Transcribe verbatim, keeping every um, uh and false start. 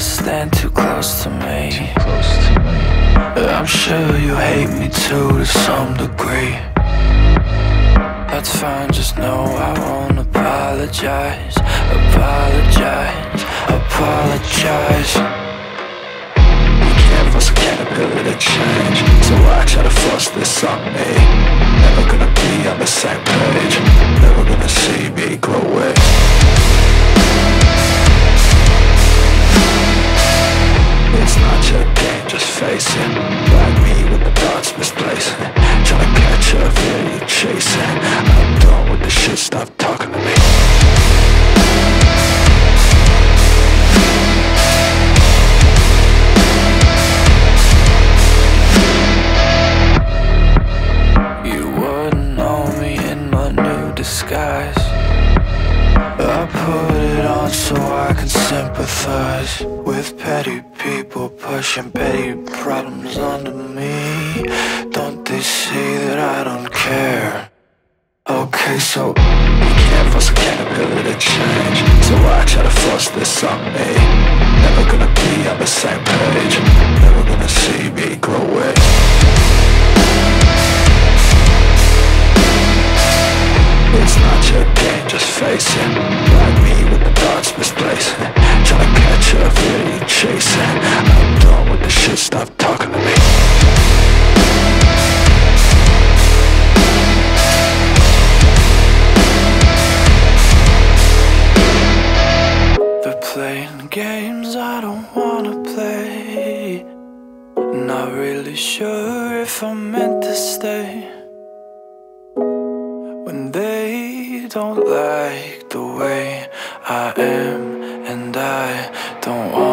stand too close to me. I'm sure you hate me too to some degree. That's fine, just know I won't apologize. Apologize, apologize. You can't force a caterpillar to change, so I try to force this on me. Never gonna be on the same page, never gonna see me glowing. It's not your game, just face it. Like me with the thoughts misplaced, trying to catch up, yeah, you chasing. I'm done with this shit, stop talking to me. You wouldn't know me in my new disguise. I put it on so I can sympathize with petty people pushing petty problems onto me. Don't they see that I don't care? Okay, so you can't force a caterpillar to change, so I try to force this on me. Never gonna be on the same page, never gonna see me glowing. It's not your game, just face it. Like me with the thoughts misplaced, trying to catch up, yeah, you chasing. I'm done with this shit, stop talking to me. They're playing games I don't wanna play. Not really sure if I'm meant to stay. When they don't like the way I am, and I don't want